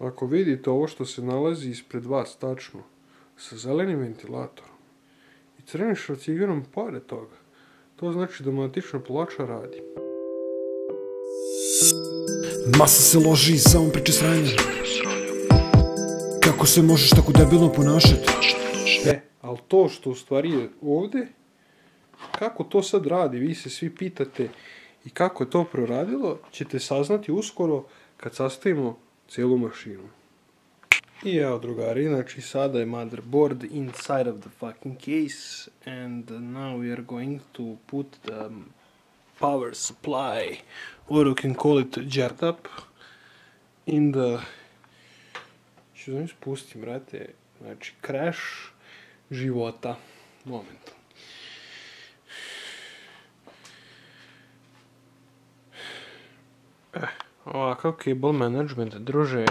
Ako vidite ovo što se nalazi ispred vas tačno, sa zelenim ventilatorom i crvenim šrocigerom pored toga, to znači da matična ploča radi. Masa se loži i samo priče sranje. Kako se možeš tako debilno ponašati? Ali to što u stvari je ovde, kako to sad radi, vi se svi pitate i kako je to proradilo, ćete saznati uskoro kad sastavimo cijelu mašinu. I evo drugari, znači sada je motherboard inside of the fucking case and now we are going to put the power supply, or you can call it jacked up, in the... Što znam spustim, brate, znači crash života. Moment. Ovakav cable management, druže,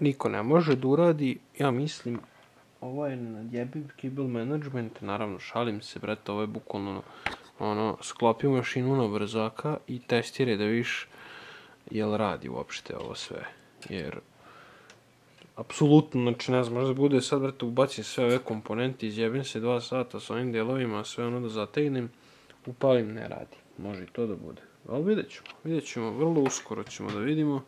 niko ne može da uradi, ja mislim, ovo je nadjebiv cable management, naravno šalim se, brate, ovo je bukvalno, ono, sklopi mašinu na brzaka i testiraj da viš jel radi uopšte ovo sve, jer, apsolutno, znači ne znam, možda bude sad, brate, ubacim sve ove komponente, izjebim se 2 sata s ovim delovima, sve ono da zategnem, upalim, ne radi, može i to da bude. Ali vidjet ćemo, vrlo uskoro ćemo da vidimo,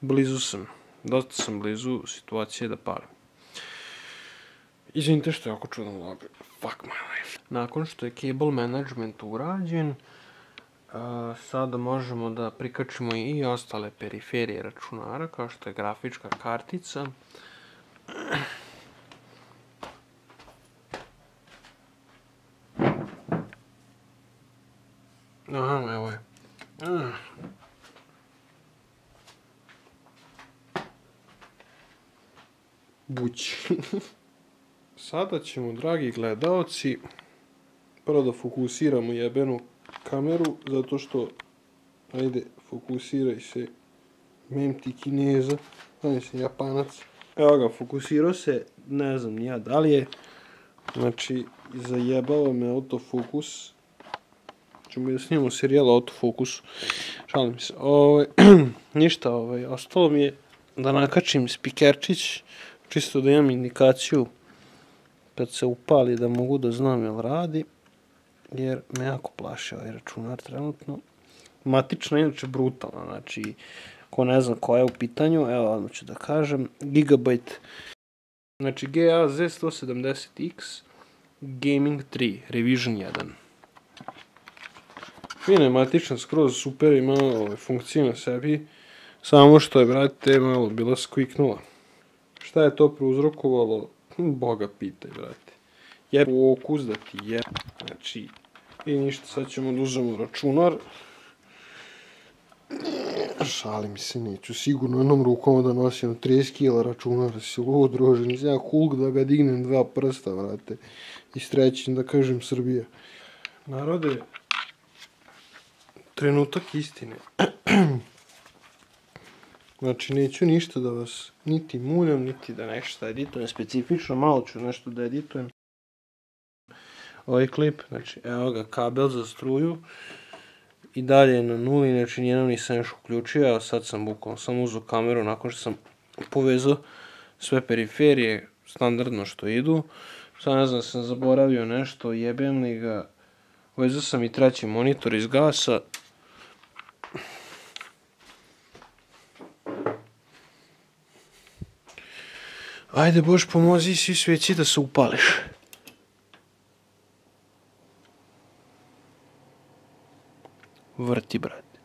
blizu sam, dosta sam blizu situacije da palim. Izvinite što je jako čudan vlog, fuck my life. Nakon što je cable management urađen, sada možemo da prikačimo i ostale periferije računara, kao što je grafička kartica. Aha, evo je. Bući. Sada ćemo, dragi gledaoci, prvo da fokusiramo jebenu kameru, zato što, ajde, fokusiraj se, mem ti Kineza, znam se, Japanac. Evo ga, fokusirao se, ne znam nija da li je, znači, zajebalo me autofokus. Ćemo da snimamo serijal autofokus, šalim se, ništa, ostalo mi je da nakačim spikerčić, čisto da imam indikaciju kad se upali da mogu da znam jel radi, jer me jako plaši ovaj računar trenutno. Matična inače brutalna, znači ko ne zna koja je u pitanju, evo odmah ću da kažem, Gigabyte, znači GA-Z170X Gaming 3, Revision 1. Fina je matična, skroz super, ima funkcije na sebi, samo što je, brate, malo bila skviknula. Šta je to prouzrokovalo? Boga pitaj, brate. Jeb u okus da ti je. Znači, i ništa, sad ćemo da uzmemo računar. Šalim se, neću sigurno jednom rukom da nosim 30 kila računara, si lud, druže, nisam ja Hulk da ga dignem 2 prsta, brate. I srećim da kažem Srbija. Narode, trenutak istine. Znači, neću ništa da vas niti muljam, niti da nešto editujem specifično, malo ću nešto da editujem. Ovaj klip, znači, evo ga, kabel za struju. I dalje je na nuli, znači nijednom nisam još uključio, a sad sam bukvalno sam uzeo kameru nakon što sam povezao sve periferije, standardno što idu. Sad ne znam, sam zaboravio nešto, jebem li ga. Vezao sam i treći monitor iz gasa. Ajde, Bož, pomozi svi sveci da se upališ. Vrti, brate.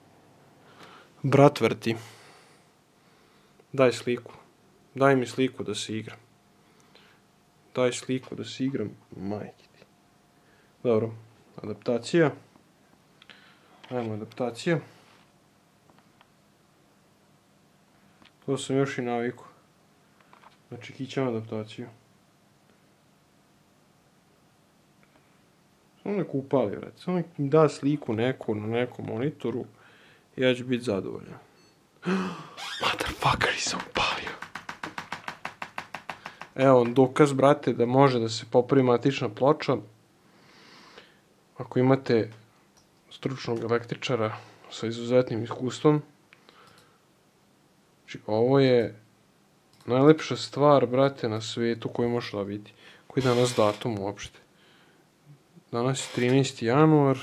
Brat, vrti. Daj sliku. Daj mi sliku da se igram. Daj sliku da se igram, majke ti. Dobro, adaptacija. Ajmo, adaptacija. To sam još i naviku. Znači, kićam adaptaciju. Samo neko upali, vrat. Samo nek mi da sliku neko na nekom monitoru i ja ću biti zadovoljan. Motherfucker, nisam upalio. Evo, dokaz, brate, da može da se popravi matična ploča. Ako imate stručnog električara sa izuzetnim iskustvom, Znači, ovo je najlepša stvar, brate, na svijetu koju možeš dobiti. Koji je danas datum uopšte? Danas je 13. januar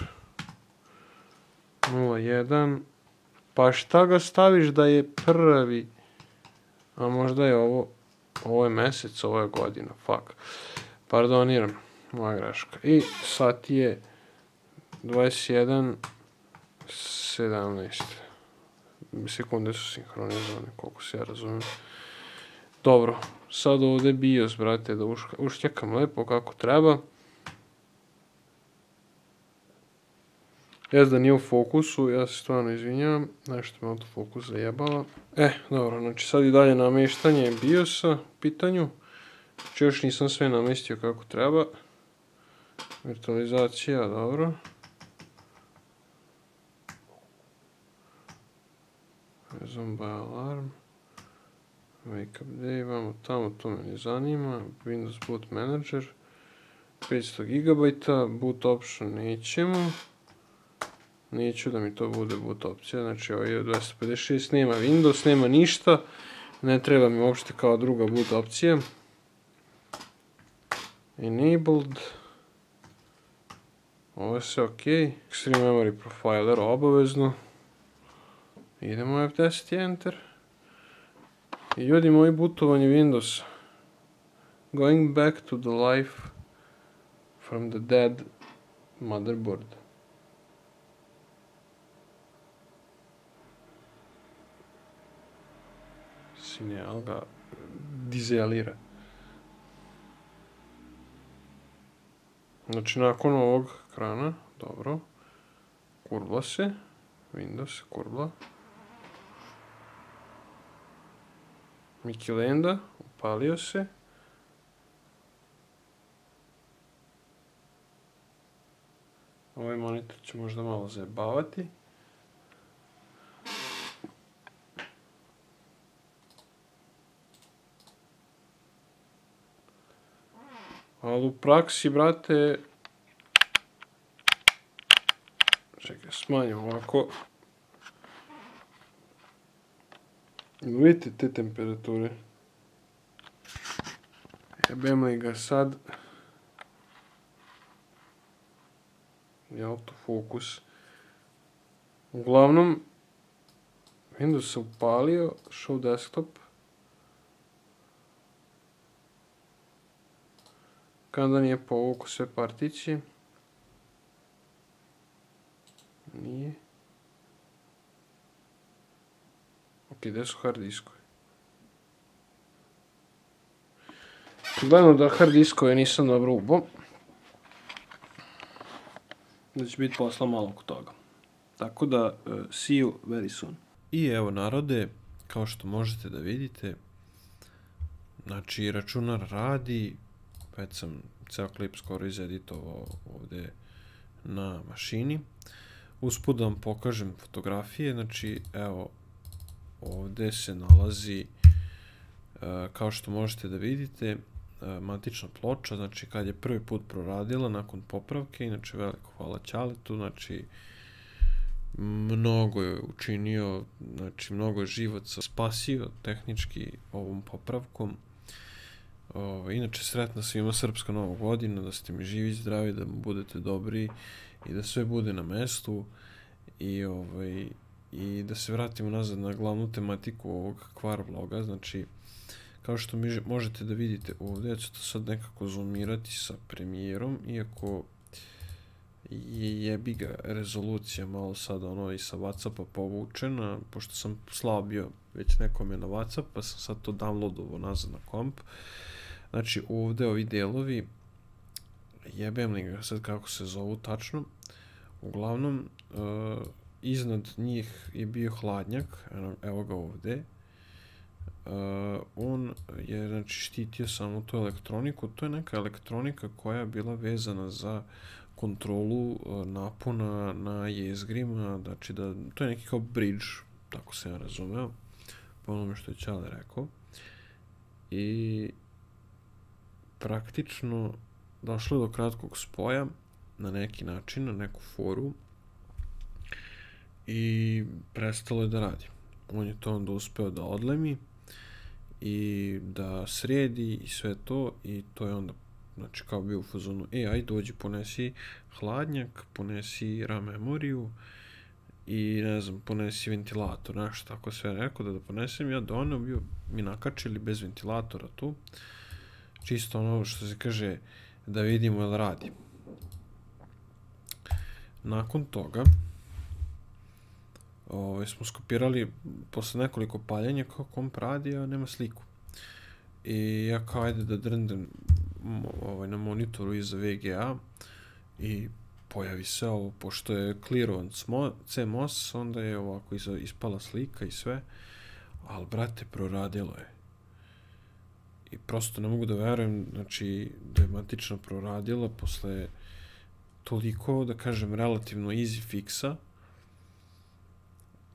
01. Pa šta ga staviš da je prvi? A možda je ovo, ovo je mesec, ovo je godina, fuck. Pardoniram, moja greška. I sat je 21:17. Sekunde su sinhronizovane, koliko se ja razumijem. Dobro, sad ovdje BIOS, brate, da uštekam lepo kako treba. Jaz da nije u fokusu, ja se stvarno izvinjam, nešto me autofokus zajebala. Dobro, znači sad i dalje namještanje BIOS-a u pitanju. Znači još nisam sve namjestio kako treba. Virtualizacija, dobro. Zomba alarm. Wake up day, vamo tamo, to me ne zanima. Windows boot manager. 500 GB, boot option nećemo. Neću da mi to bude boot opcija, znači ovo je 256, nema Windows, nema ništa. Ne treba mi uopšte kao druga boot opcija. Enabled. Ovo je sve ok. Extreme Memory Profiler, obavezno. Idemo F10 i Enter. I ljudi moji, bootovanje Windows. Going back to the life from the dead motherboard. Signal ga dizelira. Znači nakon ovog ekrana, dobro, kurba se, Windows kurba. Miki Lenda, upalio se. Ovaj monitor će možda malo zajebavati. Ali u praksi, brate, čekaj, smanjim ovako. Vidite te temperature? Jebem li ga sad? I autofokus. Uglavnom, Windows se upalio, show desktop. Kada nije povukao sve partići. Nije. Ok, gdje su hard diskovi? Gledano da hard diskove nisam dobro ubo. Da će biti posla malo oko toga. Tako da, see you very soon. I evo narode, kao što možete da vidite, znači računar radi. Već sam ceo klip skoro izeditovao ovdje na mašini. Usput da vam pokažem fotografije, znači evo ovdje se nalazi, kao što možete da vidite, matična ploča, znači kad je prvi put proradila nakon popravke, inače veliko hvala Ćaletu, znači mnogo je učinio, znači mnogo je života spasio tehnički ovom popravkom. Inače, sretna svima srpska nova godina, da ste mi živi, zdravi, da budete dobri i da sve bude na mestu i da se vratimo nazad na glavnu tematiku ovog KvarVloga. Znači, kao što možete da vidite ovdje, ja ću to sad nekako zoomirati sa premijerom, iako je jebiga rezolucija malo sad ono i sa Whatsappa povučena, pošto sam slabio već nekome na Whatsapp, pa sam sad to downloadovo nazad na komp. Znači ovdje ovi delovi, jebem li ga sad kako se zovu tačno, uglavnom iznad njih je bio hladnjak, evo ga ovdje, on je znači štitio samo tu elektroniku, to je neka elektronika koja je bila vezana za kontrolu napona na jezgrima, znači da to je neki kao bridge, tako sam ja razumeo, po onome što je Ćale rekao. I praktično došlo je do kratkog spoja na neki način, na neku foru i prestalo je da radi. on je to onda uspeo da odlemi i da sredi i sve to, i to je onda, znači, kao bio u fazonu, aj dođi ponesi hladnjak, ponesi RAM memoriju i ne znam, ponesi ventilator, nešto tako sve rekao da ponesem, ja doneo, bio mi nakačili bez ventilatora tu, čisto ono što se kaže da vidimo jel radi. Nakon toga smo skopirali posle nekoliko paljenja kao komp radi, a nema sliku. I ja kao ajde da drndem na monitoru iza VGA i pojavi se ovo, pošto je clearovan CMOS, onda je ovako ispala slika i sve, ali brate, proradilo je. I prosto ne mogu da verujem, znači, da je matično proradila posle toliko, da kažem, relativno easy fixa.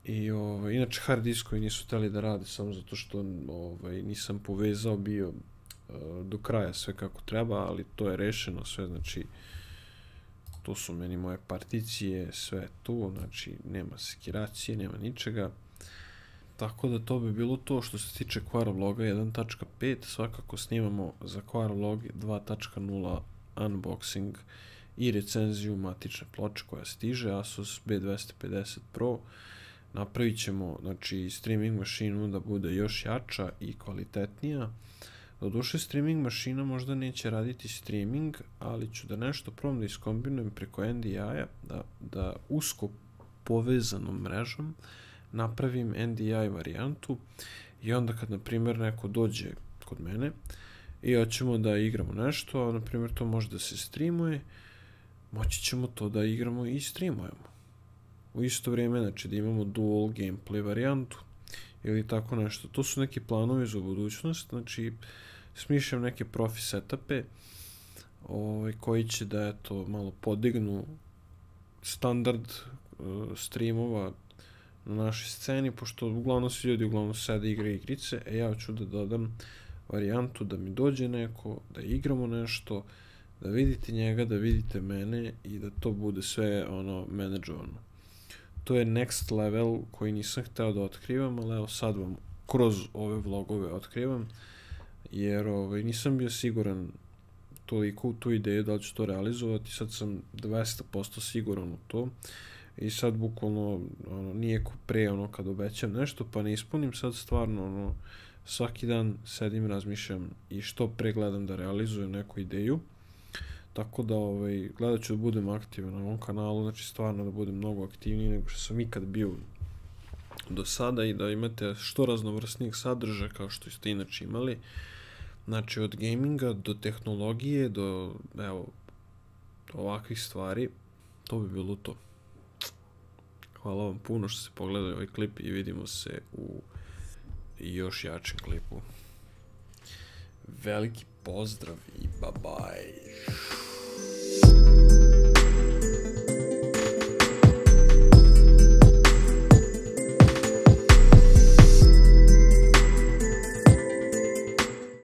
I inače hard diskovi nisu hteli da rade samo zato što nisam povezao bio do kraja sve kako treba, ali to je rešeno sve, znači to su meni moje particije, sve tu, znači nema sekiracije, nema ničega. Tako da to bi bilo to što se tiče KvarVloga 1.5, svakako snimamo za KvarVlog 2.0 unboxing i recenziju matične ploče koja stiže, Asus B250 Pro. Napravit ćemo, znači, streaming mašinu da bude još jača i kvalitetnija. Doduše, streaming mašina možda neće raditi streaming, ali ću da nešto probam da iskombinujem preko NDI-a, da usko povezanom mrežom napravim NDI varijantu i onda kad, na primjer, neko dođe kod mene i hoćemo da igramo nešto, a, na primjer, to može da se streamuje, moći ćemo to da igramo i streamujemo. U isto vrijeme, znači, da imamo dual gameplay varijantu ili tako nešto. To su neki planovi za budućnost, znači smišljam neke profi setupe koji će da, eto, malo podignu standard streamova na našoj sceni, pošto uglavnom svi ljudi uglavnom sede i igre igrice, a ja ću da dodam varijantu da mi dođe neko, da igramo nešto, da vidite njega, da vidite mene i da to bude sve ono menadžovano. To je next level koji nisam hteo da otkrivam, ali evo sad vam kroz ove vlogove otkrivam, jer nisam bio siguran toliko u tu ideju da li ću to realizovati, sad sam 200% siguran u to i sad bukvalno nije ko pre kad obećam nešto pa ne ispunim, sad stvarno svaki dan sedim, razmišljam i što pre gledam da realizujem neku ideju. Tako da gledat ću da budem aktivan na ovom kanalu, znači stvarno da budem mnogo aktivniji nego što sam ikad bio do sada i da imate što raznovrsnijeg sadržaja kao što ste inače imali. Znači od gaminga do tehnologije do ovakvih stvari, to bi bilo to. Hvala vam puno što ste pogledali ovaj klip i vidimo se u još jačem klipu. Veliki pozdrav i bye bye.